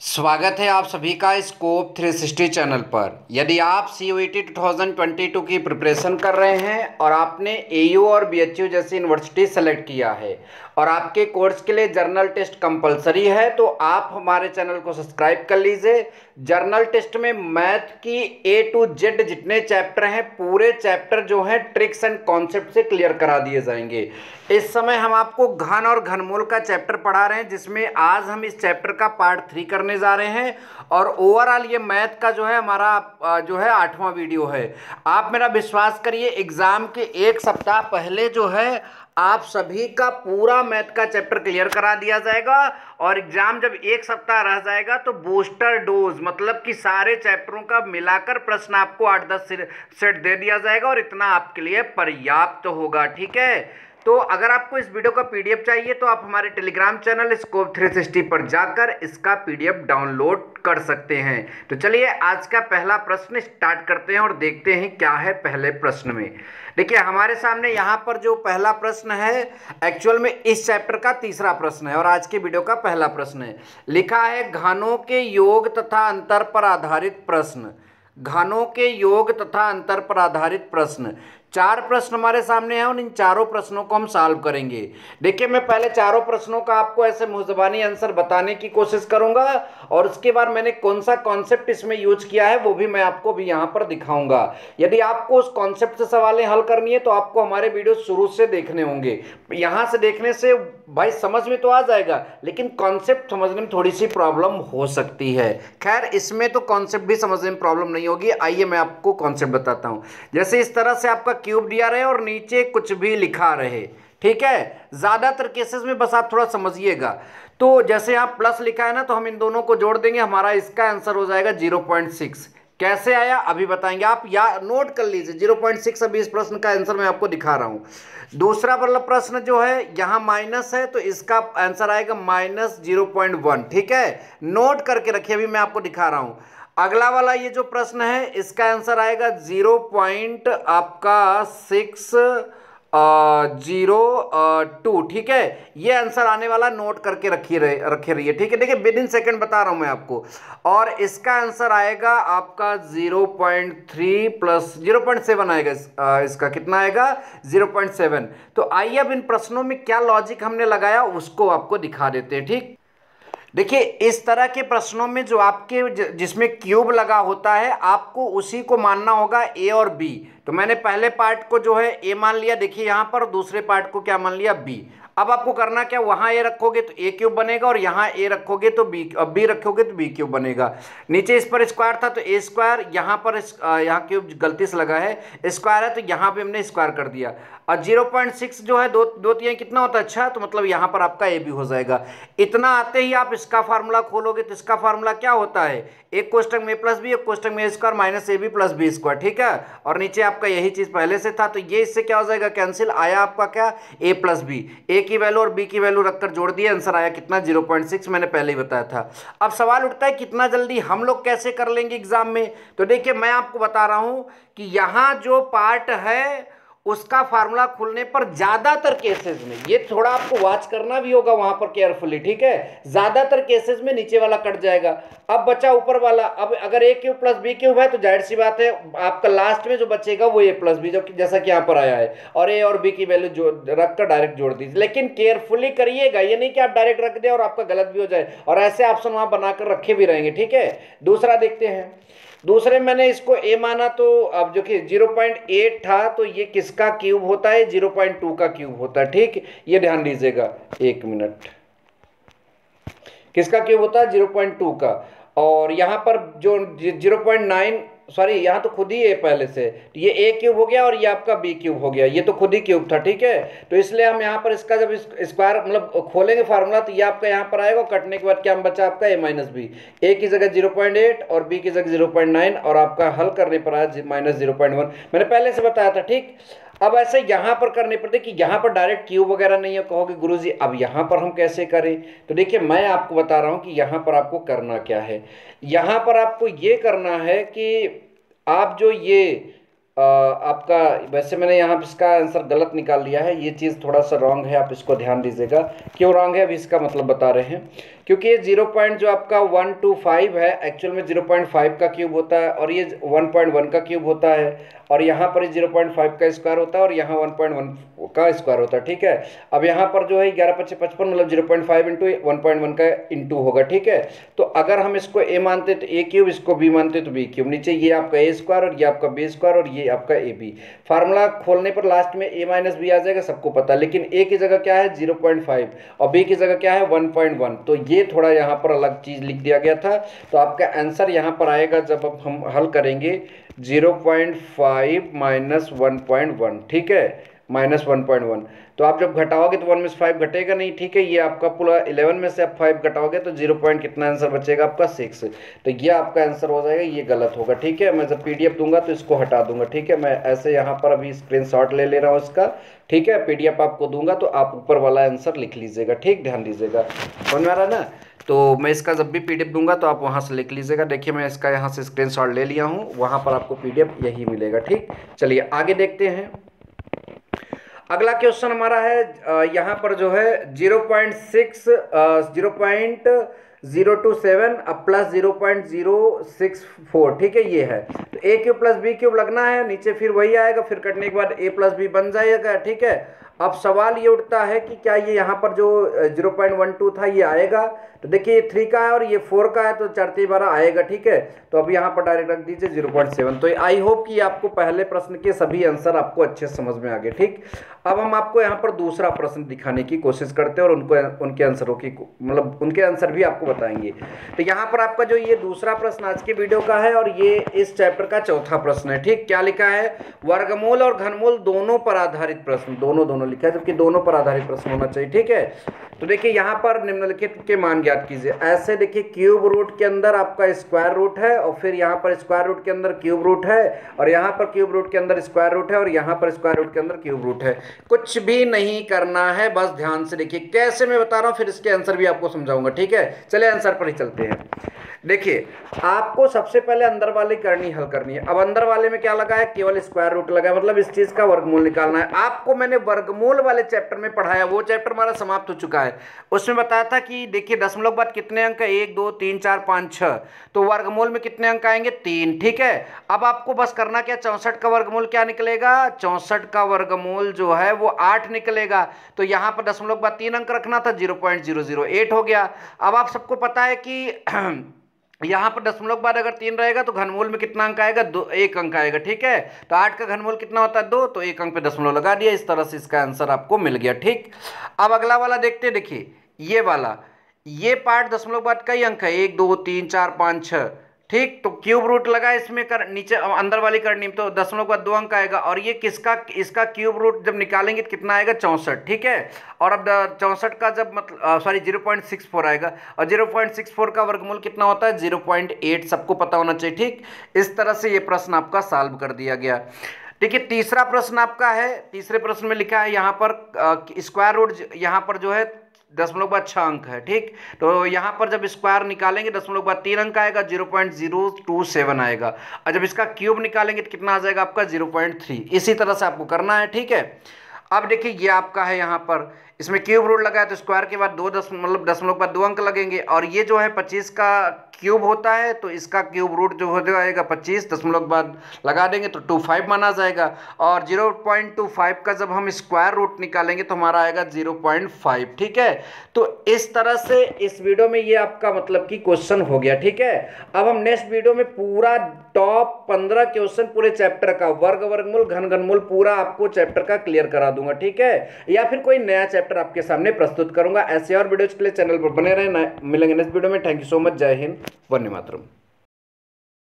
स्वागत है आप सभी का स्कोप 360 चैनल पर। यदि आप CUET 2022 की प्रिपरेशन कर रहे हैं और आपने AU और BHU जैसी यूनिवर्सिटी सेलेक्ट किया है और आपके कोर्स के लिए जर्नल टेस्ट कंपलसरी है तो आप हमारे चैनल को सब्सक्राइब कर लीजिए। जर्नल टेस्ट में मैथ की A to Z जितने चैप्टर हैं पूरे चैप्टर जो हैं ट्रिक्स एंड कॉन्सेप्ट से क्लियर करा दिए जाएंगे। इस समय हम आपको घन और घनमूल का चैप्टर पढ़ा रहे हैं, जिसमें आज हम इस चैप्टर का पार्ट 3 करने जा रहे हैं और ओवरऑल ये मैथ का जो है हमारा जो है 8वां वीडियो है। आप मेरा विश्वास करिए, एग्जाम के 1 सप्ताह पहले जो है आप सभी का पूरा मैथ का चैप्टर क्लियर करा दिया जाएगा और एग्जाम जब 1 सप्ताह रह जाएगा तो बूस्टर डोज मतलब कि सारे चैप्टरों का मिलाकर प्रश्न आपको 8-10 सेट दे दिया जाएगा और इतना आपके लिए पर्याप्त होगा। ठीक है, तो अगर आपको इस वीडियो का पीडीएफ चाहिए तो आप हमारे टेलीग्राम चैनल स्कोप 360 पर जाकर इसका पीडीएफ डाउनलोड कर सकते हैं। तो चलिए आज का पहला प्रश्न स्टार्ट करते हैं और देखते हैं क्या है पहले प्रश्न में। देखिए हमारे सामने यहाँ पर जो पहला प्रश्न है एक्चुअल में इस चैप्टर का 3रा प्रश्न है और आज के वीडियो का पहला प्रश्न है। लिखा है घनों के योग तथा अंतर पर आधारित प्रश्न, घनों के योग तथा अंतर पर आधारित प्रश्न। 4 प्रश्न हमारे सामने हैं और इन 4 प्रश्नों को हम सॉल्व करेंगे। देखिए मैं पहले 4 प्रश्नों का आपको ऐसे मुंहजबानी आंसर बताने की कोशिश करूंगा और उसके बाद मैंने कौन सा कॉन्सेप्ट इसमें यूज किया है वो भी मैं आपको भी यहाँ पर दिखाऊंगा। यदि आपको उस कॉन्सेप्ट से सवालें हल करनी है तो आपको हमारे वीडियो शुरू से देखने होंगे। यहाँ से देखने से भाई समझ में तो आ जाएगा लेकिन कॉन्सेप्ट समझने में थोड़ी सी प्रॉब्लम हो सकती है। खैर इसमें तो कॉन्सेप्ट भी समझने में प्रॉब्लम नहीं होगी। आइए मैं आपको कॉन्सेप्ट बताता हूँ। जैसे इस तरह से आपका क्यूब दिया रहे और नीचे कुछ भी लिखा रहे। ठीक है, ज्यादातर केसेस में बस आप थोड़ा समझिएगा। तो जैसे यहां प्लस लिखा है ना तो हम इन दोनों को जोड़ देंगे, हमारा इसका आंसर हो जाएगा 0.6। कैसे आया अभी बताएंगे आप, या नोट कर लीजिए 0.6 अभी इस प्रश्न का आंसर मैं आपको दिखा रहा हूं। दूसरा वाला प्रश्न जो है यहां माइनस है तो इसका आंसर आएगा -0.1। ठीक है, नोट करके रखिए, अभी मैं आपको दिखा रहा हूं। अगला वाला ये जो प्रश्न है इसका आंसर आएगा 0.602। ठीक है, ये आंसर आने वाला, नोट करके रखे रहिए। ठीक है, देखिए विद इन सेकेंड बता रहा हूँ मैं आपको। और इसका आंसर आएगा आपका 0.3 + 0.7 आएगा। इसका कितना आएगा 0.7। तो आइए अब इन प्रश्नों में क्या लॉजिक हमने लगाया उसको आपको दिखा देते हैं। ठीक, देखिए इस तरह के प्रश्नों में जो आपके जिसमें क्यूब लगा होता है आपको उसी को मानना होगा ए और बी। तो मैंने पहले पार्ट को जो है ए मान लिया, देखिए यहाँ पर, दूसरे पार्ट को क्या मान लिया बी। अब आपको करना क्या, वहाँ ए रखोगे तो ए क्यूब बनेगा और यहाँ ए रखोगे तो बी रखोगे तो बी क्यूब बनेगा। नीचे इस पर स्क्वायर था तो ए स्क्वायर, यहाँ पर यहाँ क्यूब गलती से लगा है, स्क्वायर है तो यहाँ पे हमने स्क्वायर कर दिया। और 0.6 जो है 2×3 कितना होता है 6, तो मतलब यहाँ पर आपका ए भी हो जाएगा। इतना आते ही आप इसका फार्मूला खोलोगे तो इसका फार्मूला क्या होता है, एक कोष्टक में प्लस बी, एक कोष्टक में square minus A B plus B square. ठीक है, और नीचे आपका यही चीज़ पहले से था तो ये इससे क्या हो जाएगा कैंसिल। आया आपका क्या ए प्लस बी, ए की वैल्यू और बी की वैल्यू रखकर जोड़ दिए, आंसर आया कितना 0.6, मैंने पहले ही बताया था। अब सवाल उठता है कितना जल्दी हम लोग कैसे कर लेंगे एग्जाम में। तो देखिए मैं आपको बता रहा हूं कि यहाँ जो पार्ट है उसका फार्मूला खुलने पर ज्यादातर केसेस में, ये थोड़ा आपको वॉच करना भी होगा वहां पर केयरफुली। ठीक है, ज्यादातर केसेस में नीचे वाला कट जाएगा, अब बचा ऊपर वाला। अब अगर A cube plus B cube है तो जाहिर सी बात है आपका लास्ट में जो बचेगा वो ए प्लस बी, जैसा कि यहाँ पर आया है, और ए और बी की वैल्यू जो रखकर डायरेक्ट जोड़ दीजिए। लेकिन केयरफुली करिएगा, ये नहीं कि आप डायरेक्ट रख दें और आपका गलत भी हो जाए, और ऐसे ऑप्शन वहां बनाकर रखे भी रहेंगे। ठीक है, दूसरा देखते हैं। दूसरे मैंने इसको ए माना तो अब जो कि 0.8 था तो ये किसका क्यूब होता है 0.2 का क्यूब होता है। ठीक, ये ध्यान दीजिएगा, 1 मिनट, किसका क्यूब होता है 0.2 का। और यहाँ पर जो 0.9, सॉरी यहाँ तो खुद ही ए पहले से, ये ए क्यूब हो गया और ये आपका बी क्यूब हो गया, ये तो खुद ही क्यूब था। ठीक है, तो इसलिए हम यहाँ पर इसका जब स्क्वायर मतलब खोलेंगे फार्मूला तो ये आपका यहाँ पर आएगा, कटने के बाद क्या हम बचा आपका ए माइनस बी, ए की जगह 0.8 और बी की जगह 0.9, और आपका हल करने पर आया -0.1, मैंने पहले से बताया था। ठीक, अब ऐसे यहाँ पर करने पड़ते कि यहाँ पर डायरेक्ट क्यूब वगैरह नहीं है, कहोगे गुरुजी अब यहाँ पर हम कैसे करें। तो देखिए मैं आपको बता रहा हूँ कि यहाँ पर आपको करना क्या है। यहाँ पर आपको ये करना है कि आप जो ये आपका, वैसे मैंने यहाँ इसका आंसर गलत निकाल लिया है, ये चीज़ थोड़ा सा रॉन्ग है, आप इसको ध्यान दीजिएगा। क्यों रॉन्ग है अभी इसका मतलब बता रहे हैं। क्योंकि ये 0. जो आपका 125 है एक्चुअल में 0.5 का क्यूब होता है और ये 1.1 का क्यूब होता है और यहाँ पर 0.5 का स्क्वायर होता है और यहाँ 1.1 का स्क्वायर होता है। ठीक है, अब यहाँ पर जो है 11×5=55 मतलब 0.5 × 1.1 का इंटू होगा। ठीक है, तो अगर हम इसको ए मानते तो ए क्यूब, इसको बी मानते तो बी क्यूब, नीचे ये आपका ए स्क्वायर और ये आपका बी स्क्वायर और ये आपका ए बी। फार्मूला खोलने पर लास्ट में ए माइनस बी आ जाएगा, सबको पता, लेकिन ए की जगह क्या है 0.5 और बी की जगह क्या है 1.1, तो ये थोड़ा यहाँ पर अलग चीज़ लिख दिया गया था। तो आपका आंसर यहाँ पर आएगा जब हम हल करेंगे 0.5 - 1.1। ठीक है, -1.1, तो आप जब घटाओगे तो 1 में से 5 घटेगा नहीं। ठीक है, ये आपका पूरा 11 में से आप 5 घटाओगे तो 0. कितना आंसर बचेगा आपका 6, तो ये आपका आंसर हो जाएगा। ये गलत होगा। ठीक है, मैं जब पीडीएफ दूंगा तो इसको हटा दूंगा। ठीक है, मैं ऐसे यहाँ पर अभी स्क्रीनशॉट ले रहा हूँ इसका। ठीक है, पीडीएफ आपको दूंगा तो आप ऊपर वाला आंसर लिख लीजिएगा। ठीक, ध्यान दीजिएगा, समझ में आ रहा है ना। तो मैं इसका जब भी पीडीएफ दूंगा तो आप वहाँ से लिख लीजिएगा। देखिए, मैं इसका यहाँ से स्क्रीनशॉट ले लिया हूँ, वहाँ पर आपको पीडीएफ यही मिलेगा। ठीक, चलिए आगे देखते हैं। अगला क्वेश्चन हमारा है यहाँ पर जो है 0.027 प्लस 0.064। ठीक है, ये है तो A cube plus B cube लगना है, नीचे फिर वही आएगा, फिर कटने के बाद ए प्लस बी बन जाएगा। ठीक है, अब सवाल ये उठता है कि क्या ये यहाँ पर जो 0.12 था ये आएगा, तो देखिए ये 3 का है और ये 4 का है, तो 4×3=12 आएगा। ठीक है, तो अब यहाँ पर डायरेक्ट रख दीजिए 0.7। तो आई होप कि आपको पहले प्रश्न के सभी आंसर आपको अच्छे समझ में आ गए। ठीक, अब हम आपको यहाँ पर दूसरा प्रश्न दिखाने की कोशिश करते हैं और उनके आंसरों की मतलब उनके आंसर भी आपको बताएंगे। तो यहाँ पर आपका जो ये दूसरा प्रश्न आज के वीडियो का है और ये इस चैप्टर का चौथा प्रश्न है। ठीक, क्या लिखा है, वर्गमूल और घनमूल दोनों पर आधारित प्रश्न, दोनों लिखा है जबकि दोनों पर आधारित प्रश्न होना चाहिए। ठीक है, तो देखिए यहाँ पर निम्नलिखित के मान ज्ञात कीजिए। ऐसे देखिए, क्यूब रूट के अंदर आपका स्क्वायर रूट है और फिर यहाँ पर स्क्वायर रूट के अंदर क्यूब रूट है और यहाँ पर क्यूब रूट के अंदर स्क्वायर रूट है और यहाँ पर स्क्वायर रूट के अंदर क्यूब रूट है। कुछ भी नहीं करना है, बस ध्यान से देखिए कैसे मैं बता रहा हूँ, फिर इसके आंसर भी आपको समझाऊंगा। ठीक है, चलिए आंसर पर ही चलते हैं। देखिए, आपको सबसे पहले अंदर वाले हल करनी है। अब अंदर वाले में क्या लगा है, केवल स्क्वायर रूट लगा है, मतलब इस चीज का वर्गमूल निकालना है। आपको मैंने वर्गमूल वाले चैप्टर में पढ़ाया, वो चैप्टर हमारा समाप्त हो चुका है, उसमें बताया था कि देखिए दशमलव बाद कितने अंक है, 1, 2, 3, 4, 5, 6, तो वर्गमूल में कितने अंक आएंगे 3। ठीक है, अब आपको बस करना क्या, 64 का वर्गमूल क्या निकलेगा, 64 का वर्गमूल जो है वो 8 निकलेगा, तो यहाँ पर दशमलव बाद 3 अंक रखना था, 0.008 हो गया। अब आप सबको पता है कि यहाँ पर दशमलव बाद अगर 3 रहेगा तो घनमूल में कितना अंक आएगा, 1 अंक आएगा। ठीक है, तो 8 का घनमूल कितना होता है 2, तो 1 अंक पे दशमलव लगा दिया, इस तरह से इसका आंसर आपको मिल गया। ठीक, अब अगला वाला देखते, देखिए ये वाला, ये पार्ट दशमलव बाद का ही अंक है, 1, 2, 3, 4, 5, 6। ठीक, तो क्यूब रूट लगा इसमें नीचे अंदर वाली करनी तो दशमलव का 2 अंक आएगा और ये किसका, इसका क्यूब रूट जब निकालेंगे तो कितना आएगा 64। ठीक है, और अब 64 का जब मतलब सॉरी 0.64 आएगा और 0.64 का वर्गमूल कितना होता है 0.8, सबको पता होना चाहिए। ठीक, इस तरह से ये प्रश्न आपका सॉल्व कर दिया गया। देखिए तीसरा प्रश्न आपका है, तीसरे प्रश्न में लिखा है यहाँ पर स्क्वायर रूट यहाँ पर जो है दशमलव बाद 6 अंक है। ठीक, तो यहाँ पर जब स्क्वायर निकालेंगे दशमलव बाद 3 अंक आएगा, 0.027 आएगा और जब इसका क्यूब निकालेंगे तो कितना आ जाएगा आपका 0.3। इसी तरह से आपको करना है। ठीक है, अब देखिए ये आपका है, यहाँ पर इसमें क्यूब रूट लगा है तो स्क्वायर के बाद 2 अंक लगेंगे और ये जो है 25 का क्यूब होता है तो इसका क्यूब रूट जो हो जाएगा 25, दशमलव बाद लगा देंगे तो 25 माना जाएगा और 0.25 का जब हम स्क्वायर रूट निकालेंगे तो हमारा आएगा 0.5। ठीक है, तो इस तरह से इस वीडियो में ये आपका मतलब कि क्वेश्चन हो गया। ठीक है, अब हम नेक्स्ट वीडियो में पूरा टॉप 15 क्वेश्चन पूरे चैप्टर का वर्ग वर्गमूल घन घनमूल पूरा आपको चैप्टर का क्लियर करा दूंगा। ठीक है, या फिर कोई नया चैप्टर आपके सामने प्रस्तुत करूंगा। ऐसे और वीडियोज के लिए चैनल पर बने रहें, मिलेंगे नेक्स्ट वीडियो में। थैंक यू सो मच, जय हिंद, वंदे मातरम।